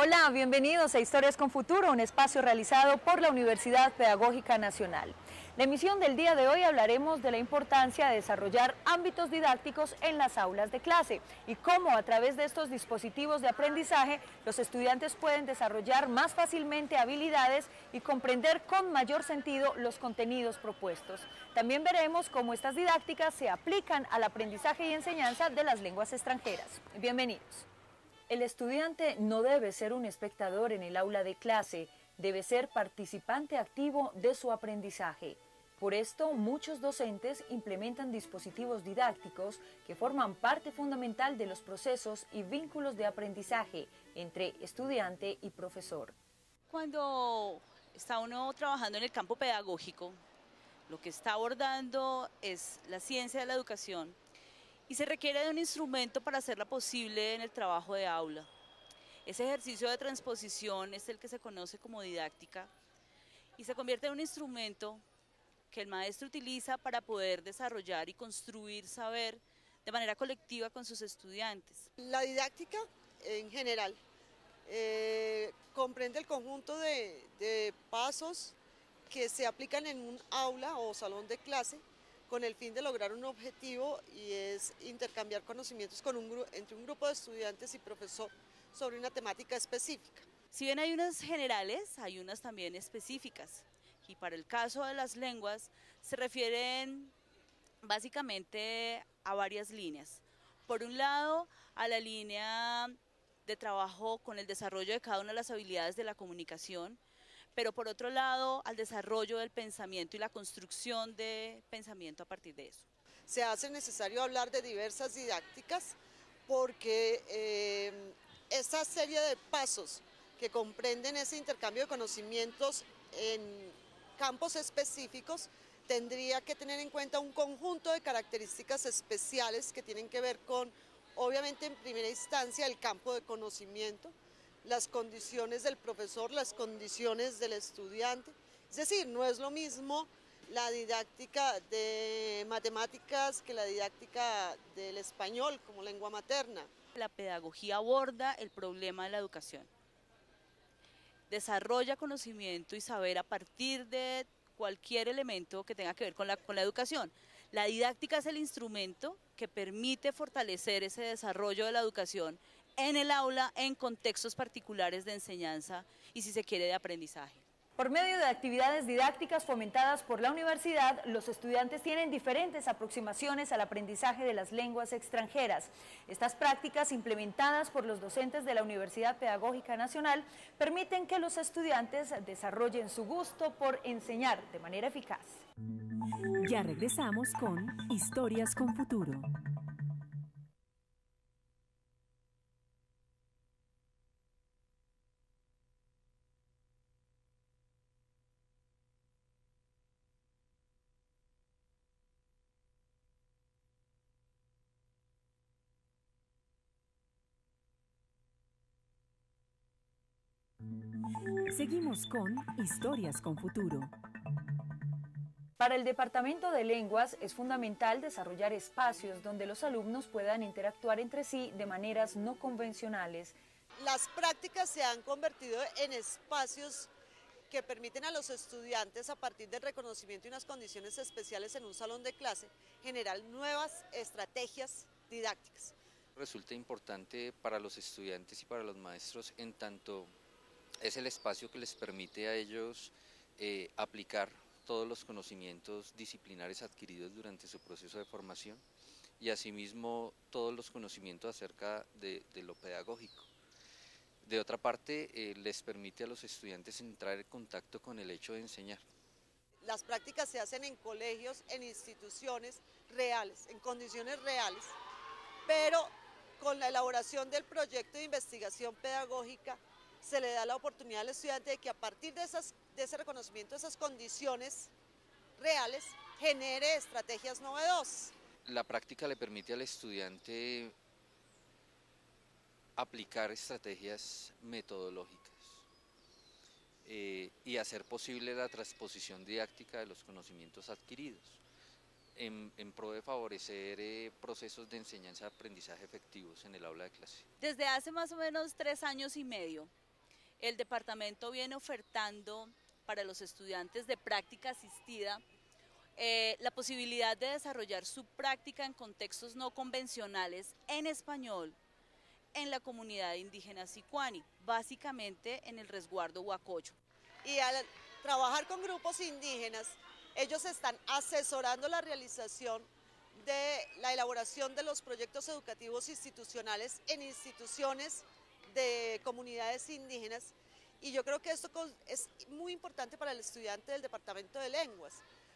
Hola, bienvenidos a Historias con Futuro, un espacio realizado por la Universidad Pedagógica Nacional. La emisión del día de hoy hablaremos de la importancia de desarrollar ámbitos didácticos en las aulas de clase y cómo a través de estos dispositivos de aprendizaje los estudiantes pueden desarrollar más fácilmente habilidades y comprender con mayor sentido los contenidos propuestos. También veremos cómo estas didácticas se aplican al aprendizaje y enseñanza de las lenguas extranjeras. Bienvenidos. El estudiante no debe ser un espectador en el aula de clase, debe ser participante activo de su aprendizaje. Por esto, muchos docentes implementan dispositivos didácticos que forman parte fundamental de los procesos y vínculos de aprendizaje entre estudiante y profesor. Cuando está uno trabajando en el campo pedagógico, lo que está abordando es la ciencia de la educación y se requiere de un instrumento para hacerla posible en el trabajo de aula. Ese ejercicio de transposición es el que se conoce como didáctica y se convierte en un instrumento que el maestro utiliza para poder desarrollar y construir saber de manera colectiva con sus estudiantes. La didáctica en general comprende el conjunto de pasos que se aplican en un aula o salón de clase con el fin de lograr un objetivo, y es intercambiar conocimientos entre un grupo de estudiantes y profesor sobre una temática específica. Si bien hay unas generales, hay unas también específicas. Y para el caso de las lenguas, se refieren básicamente a varias líneas. Por un lado, a la línea de trabajo con el desarrollo de cada una de las habilidades de la comunicación, pero por otro lado, al desarrollo del pensamiento y la construcción de pensamiento a partir de eso. Se hace necesario hablar de diversas didácticas porque esa serie de pasos que comprenden ese intercambio de conocimientos en campos específicos tendría que tener en cuenta un conjunto de características especiales que tienen que ver con, obviamente en primera instancia, el campo de conocimiento, las condiciones del profesor, las condiciones del estudiante. Es decir, no es lo mismo la didáctica de matemáticas que la didáctica del español como lengua materna. La pedagogía aborda el problema de la educación, desarrolla conocimiento y saber a partir de cualquier elemento que tenga que ver con la educación. La didáctica es el instrumento que permite fortalecer ese desarrollo de la educación en el aula, en contextos particulares de enseñanza y, si se quiere, de aprendizaje. Por medio de actividades didácticas fomentadas por la universidad, los estudiantes tienen diferentes aproximaciones al aprendizaje de las lenguas extranjeras. Estas prácticas, implementadas por los docentes de la Universidad Pedagógica Nacional, permiten que los estudiantes desarrollen su gusto por enseñar de manera eficaz. Ya regresamos con Historias con Futuro. Seguimos con Historias con Futuro. Para el Departamento de Lenguas es fundamental desarrollar espacios donde los alumnos puedan interactuar entre sí de maneras no convencionales. Las prácticas se han convertido en espacios que permiten a los estudiantes, a partir del reconocimiento y unas condiciones especiales en un salón de clase, generar nuevas estrategias didácticas. Resulta importante para los estudiantes y para los maestros, en tanto es el espacio que les permite a ellos aplicar todos los conocimientos disciplinares adquiridos durante su proceso de formación y asimismo todos los conocimientos acerca de lo pedagógico. De otra parte, les permite a los estudiantes entrar en contacto con el hecho de enseñar. Las prácticas se hacen en colegios, en instituciones reales, en condiciones reales, pero con la elaboración del proyecto de investigación pedagógica se le da la oportunidad al estudiante de que a partir de ese reconocimiento, esas condiciones reales, genere estrategias novedosas. La práctica le permite al estudiante aplicar estrategias metodológicas y hacer posible la transposición didáctica de los conocimientos adquiridos en pro de favorecer procesos de enseñanza-aprendizaje efectivos en el aula de clase. Desde hace más o menos 3 años y medio el departamento viene ofertando para los estudiantes de práctica asistida la posibilidad de desarrollar su práctica en contextos no convencionales en español en la comunidad indígena Sicuani, básicamente en el resguardo Wacoyo. Y al trabajar con grupos indígenas, ellos están asesorando la realización de la elaboración de los proyectos educativos institucionales en instituciones de comunidades indígenas, y yo creo que esto es muy importante para el estudiante del Departamento de Lenguas,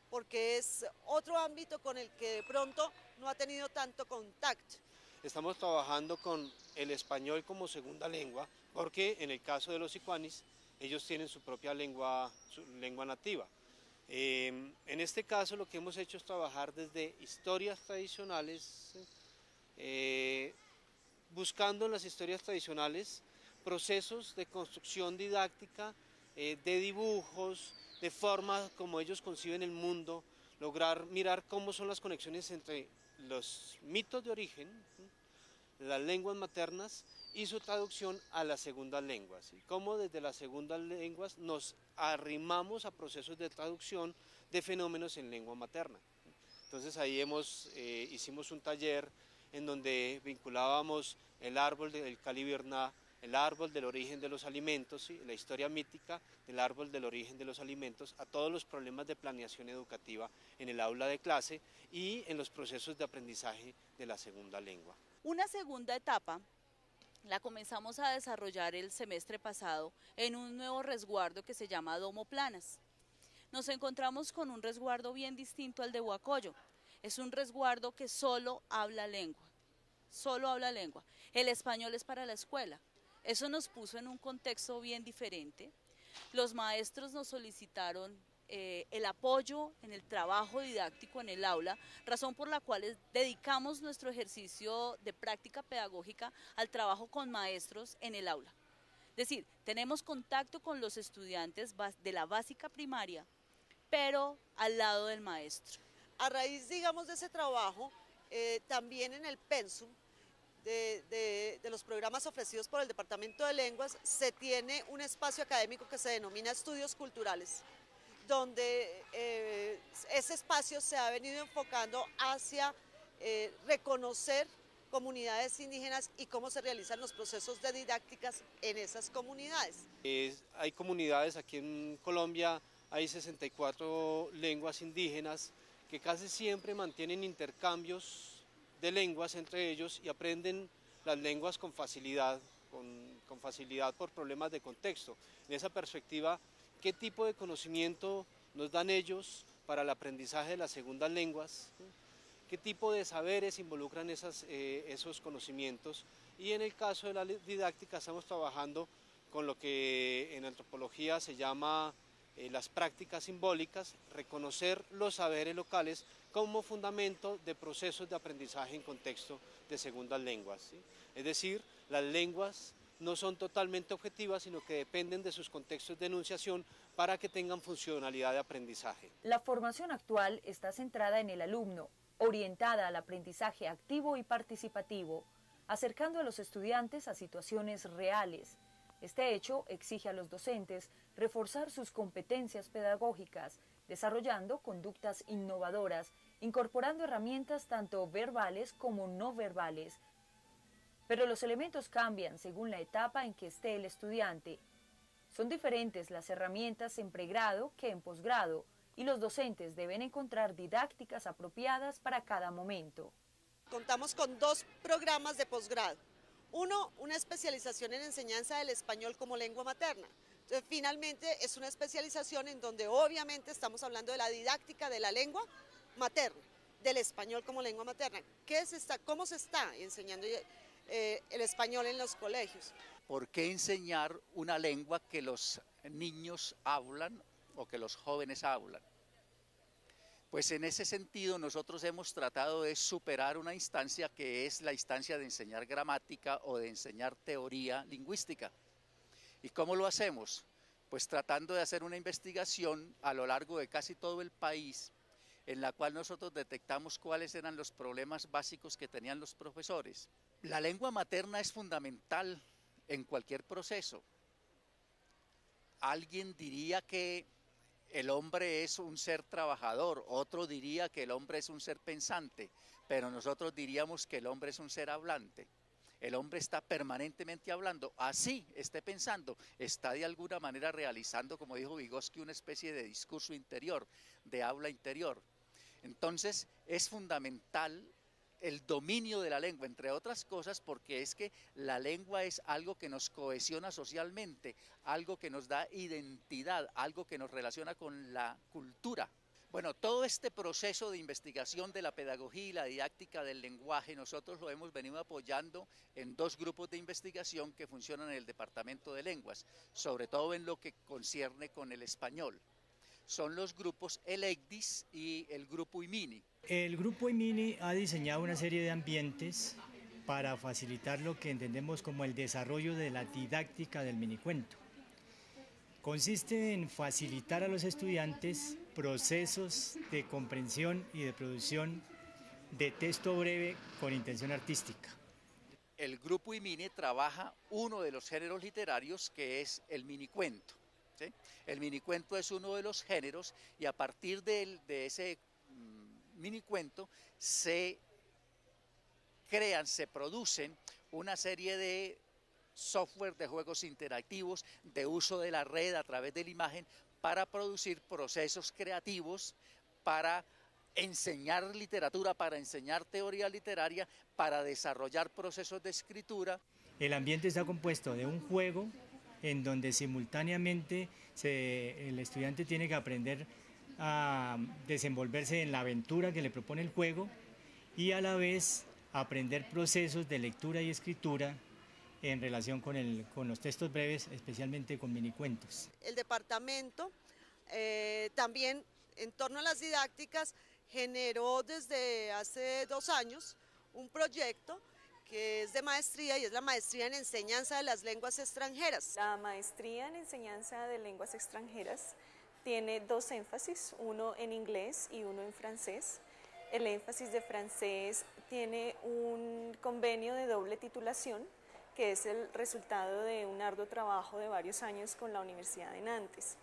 porque es otro ámbito con el que de pronto no ha tenido tanto contacto. Estamos trabajando con el español como segunda lengua, porque en el caso de los sicuanis, ellos tienen su propia lengua, su lengua nativa. En este caso lo que hemos hecho es trabajar desde historias tradicionales, buscando en las historias tradicionales procesos de construcción didáctica, de dibujos, de formas como ellos conciben el mundo, lograr mirar cómo son las conexiones entre los mitos de origen, las lenguas maternas y su traducción a las segundas lenguas, y cómo desde las segundas lenguas nos arrimamos a procesos de traducción de fenómenos en lengua materna. Entonces ahí hicimos un taller en donde vinculábamos el árbol del Caliberna, el árbol del origen de los alimentos, ¿sí?, la historia mítica del árbol del origen de los alimentos, a todos los problemas de planeación educativa en el aula de clase y en los procesos de aprendizaje de la segunda lengua. Una segunda etapa la comenzamos a desarrollar el semestre pasado en un nuevo resguardo que se llama Domo Planas. Nos encontramos con un resguardo bien distinto al de Wacoyo. Es un resguardo que solo habla lengua. El español es para la escuela. Eso nos puso en un contexto bien diferente. Los maestros nos solicitaron el apoyo en el trabajo didáctico en el aula, razón por la cual dedicamos nuestro ejercicio de práctica pedagógica al trabajo con maestros en el aula. Es decir, tenemos contacto con los estudiantes de la básica primaria, pero al lado del maestro. A raíz, digamos, de ese trabajo, también en el pensum de los programas ofrecidos por el Departamento de Lenguas, se tiene un espacio académico que se denomina Estudios Culturales, donde ese espacio se ha venido enfocando hacia reconocer comunidades indígenas y cómo se realizan los procesos de didácticas en esas comunidades. Hay comunidades aquí en Colombia, hay 64 lenguas indígenas, que casi siempre mantienen intercambios de lenguas entre ellos y aprenden las lenguas con facilidad, con facilidad por problemas de contexto. En esa perspectiva, ¿qué tipo de conocimiento nos dan ellos para el aprendizaje de las segundas lenguas? ¿Qué tipo de saberes involucran esos conocimientos? Y en el caso de la didáctica estamos trabajando con lo que en antropología se llama las prácticas simbólicas, reconocer los saberes locales como fundamento de procesos de aprendizaje en contexto de segundas lenguas, ¿sí? Es decir, las lenguas no son totalmente objetivas, sino que dependen de sus contextos de enunciación para que tengan funcionalidad de aprendizaje. La formación actual está centrada en el alumno, orientada al aprendizaje activo y participativo, acercando a los estudiantes a situaciones reales. Este hecho exige a los docentes reforzar sus competencias pedagógicas, desarrollando conductas innovadoras, incorporando herramientas tanto verbales como no verbales. Pero los elementos cambian según la etapa en que esté el estudiante. Son diferentes las herramientas en pregrado que en posgrado, y los docentes deben encontrar didácticas apropiadas para cada momento. Contamos con 2 programas de posgrado. Uno, una especialización en enseñanza del español como lengua materna. Entonces, finalmente es una especialización en donde obviamente estamos hablando de la didáctica de la lengua materna, del español como lengua materna. ¿Cómo se está enseñando el español en los colegios? ¿Por qué enseñar una lengua que los niños hablan o que los jóvenes hablan? Pues en ese sentido nosotros hemos tratado de superar una instancia que es la instancia de enseñar gramática o de enseñar teoría lingüística. ¿Y cómo lo hacemos? Pues tratando de hacer una investigación a lo largo de casi todo el país, en la cual nosotros detectamos cuáles eran los problemas básicos que tenían los profesores. La lengua materna es fundamental en cualquier proceso. Alguien diría que el hombre es un ser trabajador, otro diría que el hombre es un ser pensante, pero nosotros diríamos que el hombre es un ser hablante. El hombre está permanentemente hablando, así esté pensando, está de alguna manera realizando, como dijo Vygotsky, una especie de discurso interior, de habla interior. Entonces es fundamental el dominio de la lengua, entre otras cosas, porque es que la lengua es algo que nos cohesiona socialmente, algo que nos da identidad, algo que nos relaciona con la cultura. Bueno, todo este proceso de investigación de la pedagogía y la didáctica del lenguaje, nosotros lo hemos venido apoyando en dos grupos de investigación que funcionan en el Departamento de Lenguas, sobre todo en lo que concierne con el español. Son los grupos Elecdis y el grupo Imini. El grupo Imini ha diseñado una serie de ambientes para facilitar lo que entendemos como el desarrollo de la didáctica del minicuento. Consiste en facilitar a los estudiantes procesos de comprensión y de producción de texto breve con intención artística. El grupo Imini trabaja uno de los géneros literarios que es el minicuento, ¿sí? El minicuento es uno de los géneros y a partir de ese minicuento se crean, se producen una serie de software de juegos interactivos, de uso de la red a través de la imagen para producir procesos creativos, para enseñar literatura, para enseñar teoría literaria, para desarrollar procesos de escritura. El ambiente está compuesto de un juego en donde simultáneamente el estudiante tiene que aprender a desenvolverse en la aventura que le propone el juego y a la vez aprender procesos de lectura y escritura en relación con los textos breves, especialmente con minicuentos. El departamento también, en torno a las didácticas, generó desde hace 2 años un proyecto que es de maestría y es la maestría en enseñanza de las lenguas extranjeras. La maestría en enseñanza de lenguas extranjeras tiene 2 énfasis, uno en inglés y uno en francés. El énfasis de francés tiene un convenio de doble titulación, que es el resultado de un arduo trabajo de varios años con la Universidad de Nantes.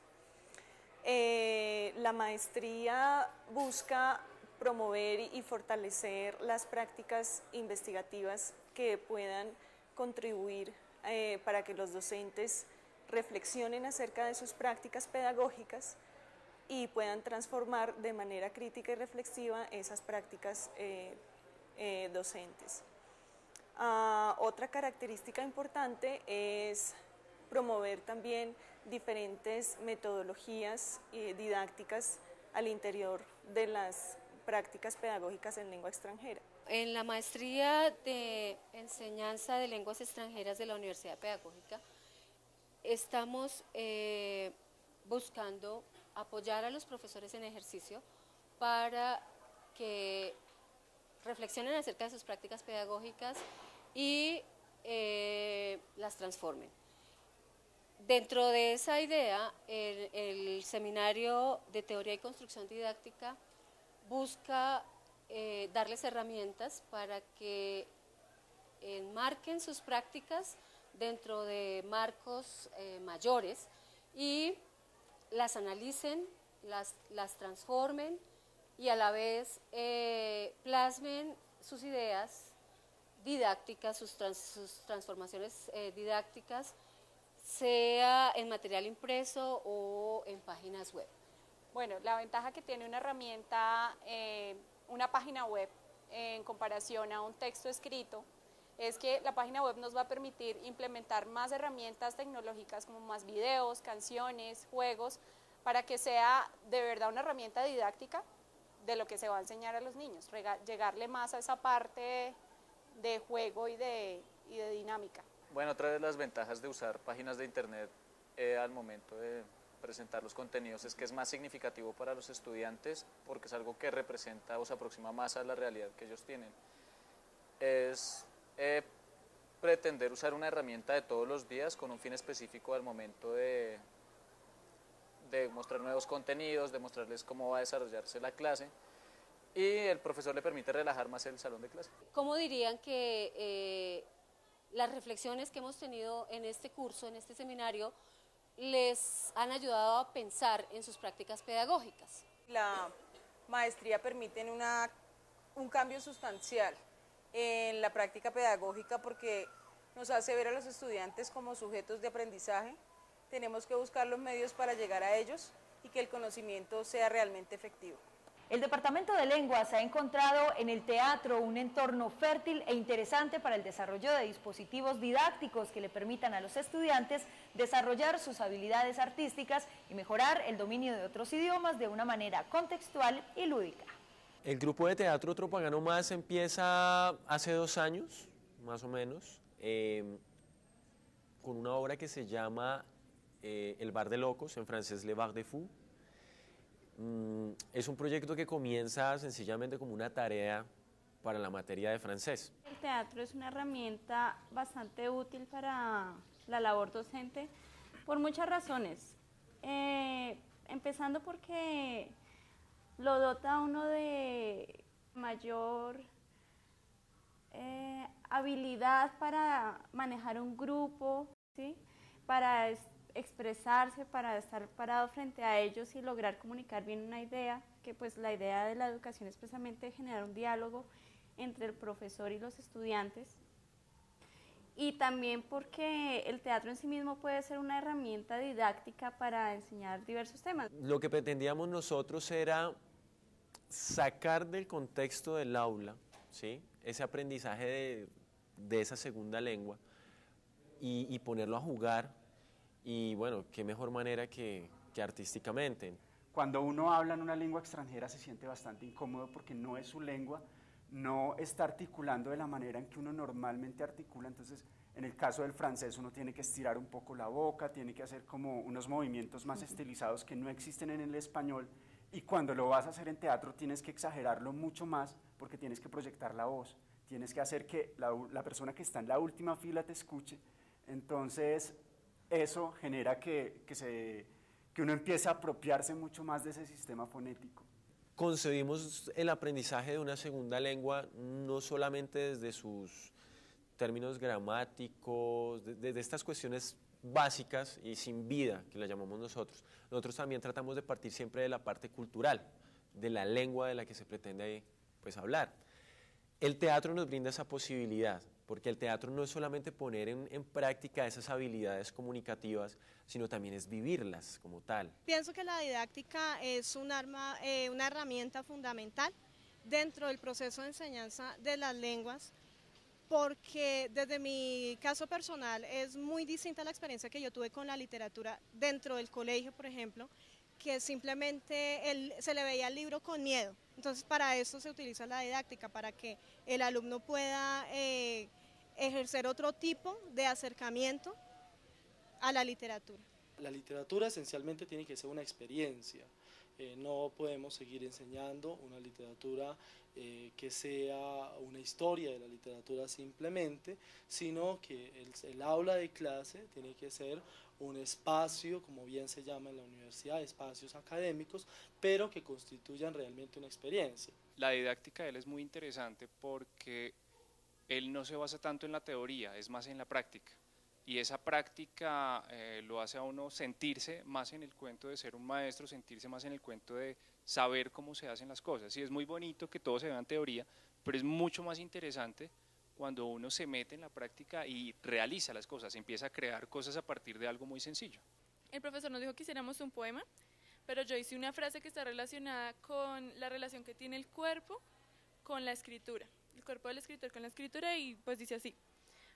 La maestría busca promover y fortalecer las prácticas investigativas que puedan contribuir para que los docentes reflexionen acerca de sus prácticas pedagógicas y puedan transformar de manera crítica y reflexiva esas prácticas docentes. Otra característica importante es promover también diferentes metodologías didácticas al interior de las prácticas pedagógicas en lengua extranjera. En la maestría de enseñanza de lenguas extranjeras de la Universidad Pedagógica estamos buscando apoyar a los profesores en ejercicio para que reflexionen acerca de sus prácticas pedagógicas y las transformen. Dentro de esa idea, el Seminario de Teoría y Construcción Didáctica busca darles herramientas para que enmarquen sus prácticas dentro de marcos mayores y las analicen, las transformen y a la vez plasmen sus ideas didácticas, sus transformaciones didácticas, sea en material impreso o en páginas web. Bueno, la ventaja que tiene una herramienta, una página web, en comparación a un texto escrito, es que la página web nos va a permitir implementar más herramientas tecnológicas como más videos, canciones, juegos, para que sea de verdad una herramienta didáctica de lo que se va a enseñar a los niños, llegarle más a esa parte de juego y de dinámica. Bueno, otra de las ventajas de usar páginas de internet al momento de presentar los contenidos es que es más significativo para los estudiantes porque es algo que representa o se aproxima más a la realidad que ellos tienen. Es pretender usar una herramienta de todos los días con un fin específico al momento de mostrar nuevos contenidos, de mostrarles cómo va a desarrollarse la clase y el profesor le permite relajar más el salón de clase. ¿Cómo dirían que las reflexiones que hemos tenido en este curso, en este seminario, les han ayudado a pensar en sus prácticas pedagógicas. La maestría permite un cambio sustancial en la práctica pedagógica porque nos hace ver a los estudiantes como sujetos de aprendizaje. Tenemos que buscar los medios para llegar a ellos y que el conocimiento sea realmente efectivo. El Departamento de Lenguas ha encontrado en el teatro un entorno fértil e interesante para el desarrollo de dispositivos didácticos que le permitan a los estudiantes desarrollar sus habilidades artísticas y mejorar el dominio de otros idiomas de una manera contextual y lúdica. El grupo de teatro Tropagano Más empieza hace 2 años, más o menos, con una obra que se llama El Bar de Locos, en francés Le Bar des Fous. Es un proyecto que comienza sencillamente como una tarea para la materia de francés. El teatro es una herramienta bastante útil para la labor docente por muchas razones. Empezando porque lo dota a uno de mayor habilidad para manejar un grupo, ¿sí? Para expresarse, para estar parado frente a ellos y lograr comunicar bien una idea, que pues la idea de la educación es precisamente generar un diálogo entre el profesor y los estudiantes, y también porque el teatro en sí mismo puede ser una herramienta didáctica para enseñar diversos temas. Lo que pretendíamos nosotros era sacar del contexto del aula, ¿sí?, ese aprendizaje de esa segunda lengua y ponerlo a jugar. Y bueno, qué mejor manera que artísticamente. Cuando uno habla en una lengua extranjera se siente bastante incómodo porque no es su lengua, no está articulando de la manera en que uno normalmente articula. Entonces, en el caso del francés uno tiene que estirar un poco la boca, tiene que hacer como unos movimientos más estilizados que no existen en el español, y cuando lo vas a hacer en teatro tienes que exagerarlo mucho más porque tienes que proyectar la voz, tienes que hacer que la persona que está en la última fila te escuche. Entonces, eso genera que uno empiece a apropiarse mucho más de ese sistema fonético. Concebimos el aprendizaje de una segunda lengua no solamente desde sus términos gramáticos, desde estas cuestiones básicas y sin vida, que las llamamos nosotros. Nosotros también tratamos de partir siempre de la parte cultural, de la lengua de la que se pretende pues hablar. El teatro nos brinda esa posibilidad, porque el teatro no es solamente poner en práctica esas habilidades comunicativas, sino también es vivirlas como tal. Pienso que la didáctica es un arma, una herramienta fundamental dentro del proceso de enseñanza de las lenguas, porque desde mi caso personal es muy distinta la experiencia que yo tuve con la literatura dentro del colegio, por ejemplo, que simplemente se le veía el libro con miedo. Entonces, para eso se utiliza la didáctica, para que el alumno pueda ejercer otro tipo de acercamiento a la literatura. La literatura esencialmente tiene que ser una experiencia. No podemos seguir enseñando una literatura que sea una historia de la literatura simplemente, sino que el aula de clase tiene que ser un espacio, como bien se llama en la universidad, espacios académicos, pero que constituyan realmente una experiencia. La didáctica de él es muy interesante porque él no se basa tanto en la teoría, es más en la práctica. Y esa práctica lo hace a uno sentirse más en el cuento de ser un maestro, sentirse más en el cuento de saber cómo se hacen las cosas. Y es muy bonito que todo se vea en teoría, pero es mucho más interesante cuando uno se mete en la práctica y realiza las cosas, empieza a crear cosas a partir de algo muy sencillo. El profesor nos dijo que hiciéramos un poema, pero yo hice una frase que está relacionada con la relación que tiene el cuerpo con la escritura, el cuerpo del escritor con la escritura, y pues dice así.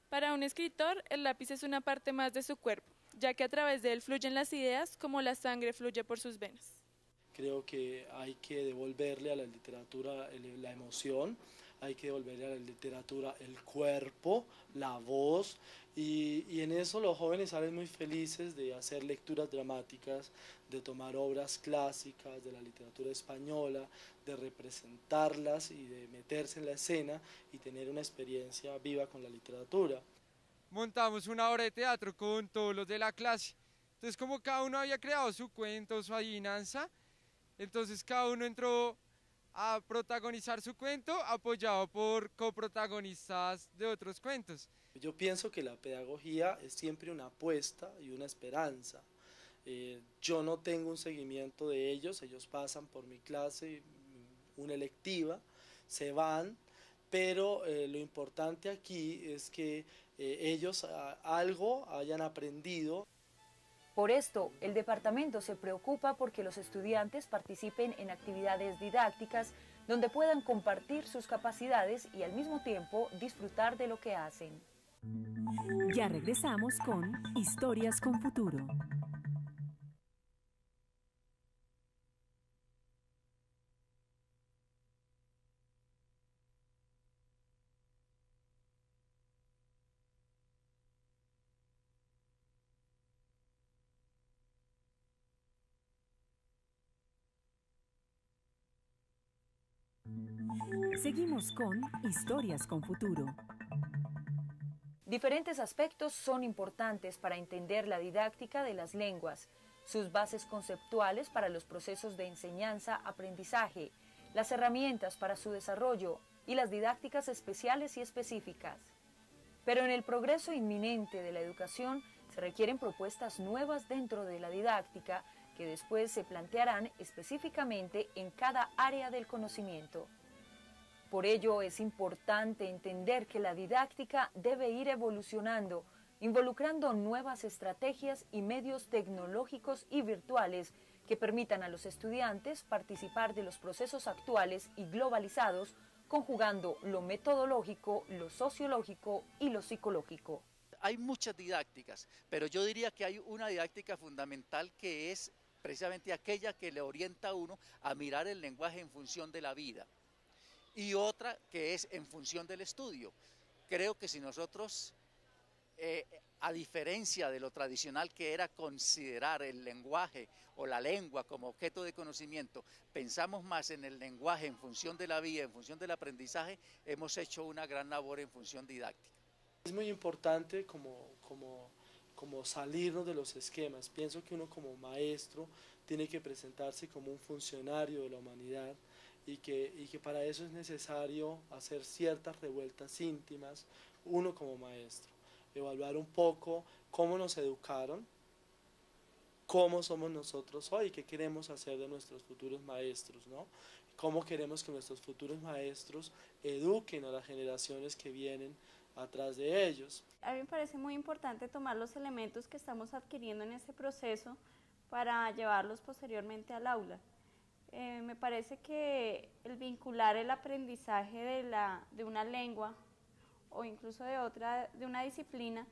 Para un escritor, el lápiz es una parte más de su cuerpo, ya que a través de él fluyen las ideas como la sangre fluye por sus venas. Creo que hay que devolverle a la literatura la emoción, hay que devolverle a la literatura el cuerpo, la voz, y en eso los jóvenes salen muy felices de hacer lecturas dramáticas, de tomar obras clásicas de la literatura española, de representarlas y de meterse en la escena y tener una experiencia viva con la literatura. Montamos una obra de teatro con todos los de la clase, entonces como cada uno había creado su cuento, su adivinanza, entonces cada uno entró a protagonizar su cuento apoyado por coprotagonistas de otros cuentos. Yo pienso que la pedagogía es siempre una apuesta y una esperanza. Yo no tengo un seguimiento de ellos, ellos pasan por mi clase, una electiva, se van, pero lo importante aquí es que ellos algo hayan aprendido. Por esto, el departamento se preocupa porque los estudiantes participen en actividades didácticas donde puedan compartir sus capacidades y al mismo tiempo disfrutar de lo que hacen. Ya regresamos con Historias con Futuro. Seguimos con Historias con Futuro. Diferentes aspectos son importantes para entender la didáctica de las lenguas, sus bases conceptuales para los procesos de enseñanza-aprendizaje, las herramientas para su desarrollo y las didácticas especiales y específicas. Pero en el progreso inminente de la educación se requieren propuestas nuevas dentro de la didáctica que después se plantearán específicamente en cada área del conocimiento. Por ello es importante entender que la didáctica debe ir evolucionando, involucrando nuevas estrategias y medios tecnológicos y virtuales que permitan a los estudiantes participar de los procesos actuales y globalizados, conjugando lo metodológico, lo sociológico y lo psicológico. Hay muchas didácticas, pero yo diría que hay una didáctica fundamental que es precisamente aquella que le orienta a uno a mirar el lenguaje en función de la vida. Y otra que es en función del estudio. Creo que si nosotros, a diferencia de lo tradicional que era considerar el lenguaje o la lengua como objeto de conocimiento, pensamos más en el lenguaje en función de la vida, en función del aprendizaje, hemos hecho una gran labor en función didáctica. Es muy importante como salirnos de los esquemas. Pienso que uno como maestro tiene que presentarse como un funcionario de la humanidad y que para eso es necesario hacer ciertas revueltas íntimas, uno como maestro, evaluar un poco cómo nos educaron, cómo somos nosotros hoy, qué queremos hacer de nuestros futuros maestros, ¿no? Cómo queremos que nuestros futuros maestros eduquen a las generaciones que vienen atrás de ellos. A mí me parece muy importante tomar los elementos que estamos adquiriendo en este proceso para llevarlos posteriormente al aula. Me parece que el vincular el aprendizaje de una lengua o incluso de una disciplina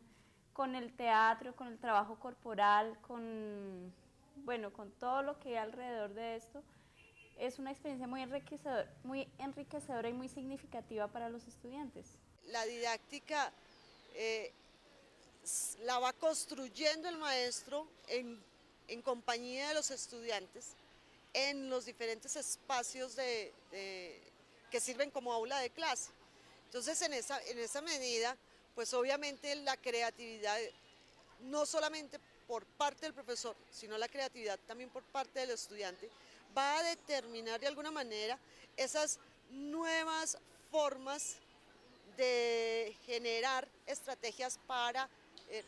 con el teatro, con el trabajo corporal, con todo lo que hay alrededor de esto, es una experiencia muy enriquecedora y muy significativa para los estudiantes. La didáctica la va construyendo el maestro en compañía de los estudiantes, en los diferentes espacios que sirven como aula de clase. Entonces, en esa medida, pues obviamente la creatividad, no solamente por parte del profesor, sino la creatividad también por parte del estudiante, va a determinar de alguna manera esas nuevas formas de generar estrategias para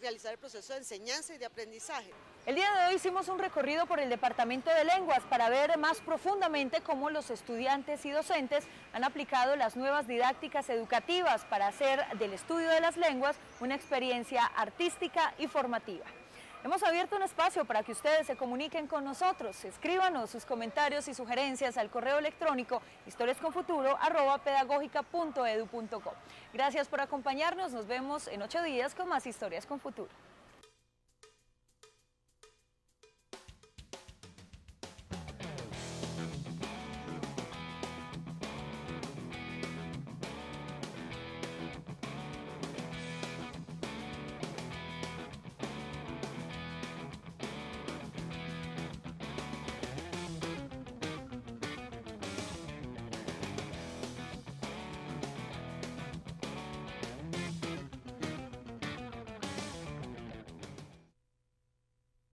realizar el proceso de enseñanza y de aprendizaje. El día de hoy hicimos un recorrido por el Departamento de Lenguas para ver más profundamente cómo los estudiantes y docentes han aplicado las nuevas didácticas educativas para hacer del estudio de las lenguas una experiencia artística y formativa. Hemos abierto un espacio para que ustedes se comuniquen con nosotros. Escríbanos sus comentarios y sugerencias al correo electrónico historiasconfuturo@pedagogica.edu.co. Gracias por acompañarnos. Nos vemos en 8 días con más Historias con Futuro.